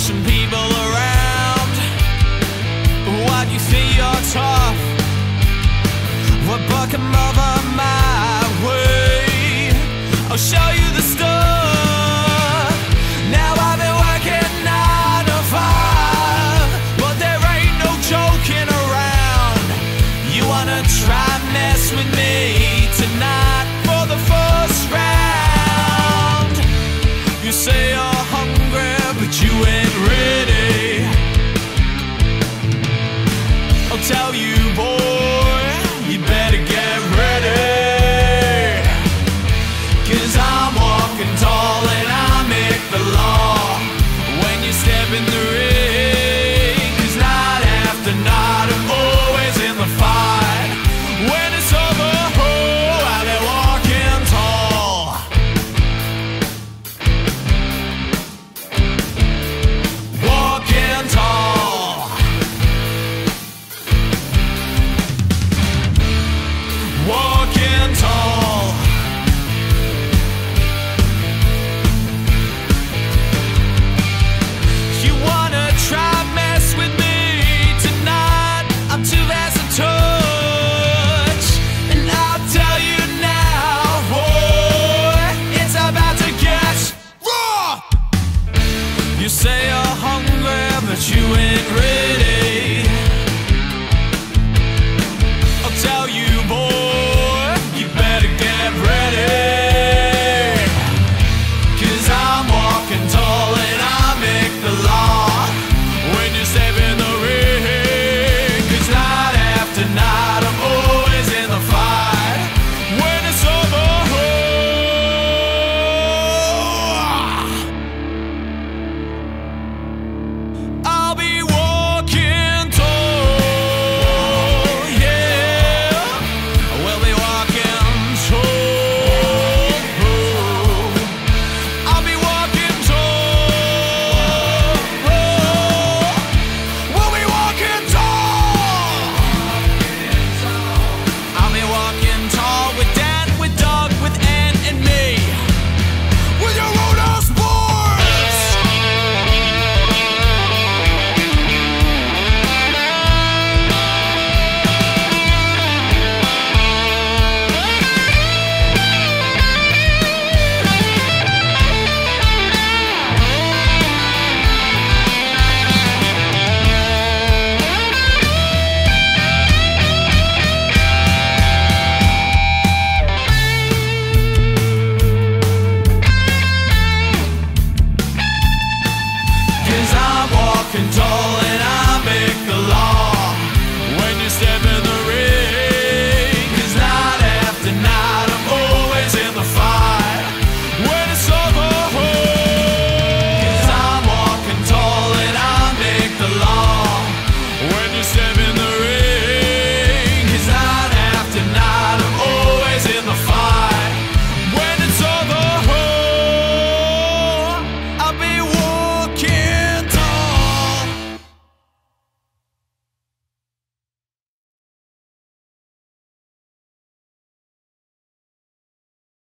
pushing people around. Why do you think you're tough? We're bucking over my way. I'll show you the stuff. Now I've been working 9 to 5, but there ain't no joking around. You wanna try mess with me tonight for the first round. You say you're hungry, but you ain't ready. I'll tell you, boy, you better get ready. 'Cause I'm walking tall and I make the law when you step in the ring. 'Cause night after night I'm always in the fight. When it's over, oh, I'll be walking tall. Walking tall. Walking tall. You wanna try mess with me tonight? I'm too fast to touch, and I'll tell you now, boy, it's about to get raw. You say you're hungry, but you ain't ready. I'll tell you, boy, you better get ready. 'Cause I'm walking tall and I make the law when you step in the ring. 'Cause night after night I'm always in the fight. When it's over, I'll be walking tall. Yeah, I will be walking tall. I'll be walking tall. We'll be walking tall. I'll be walking tall with Dan, with Doug, with Ann, and me. With your Roadhouse Boys. Cause I'm walking tall and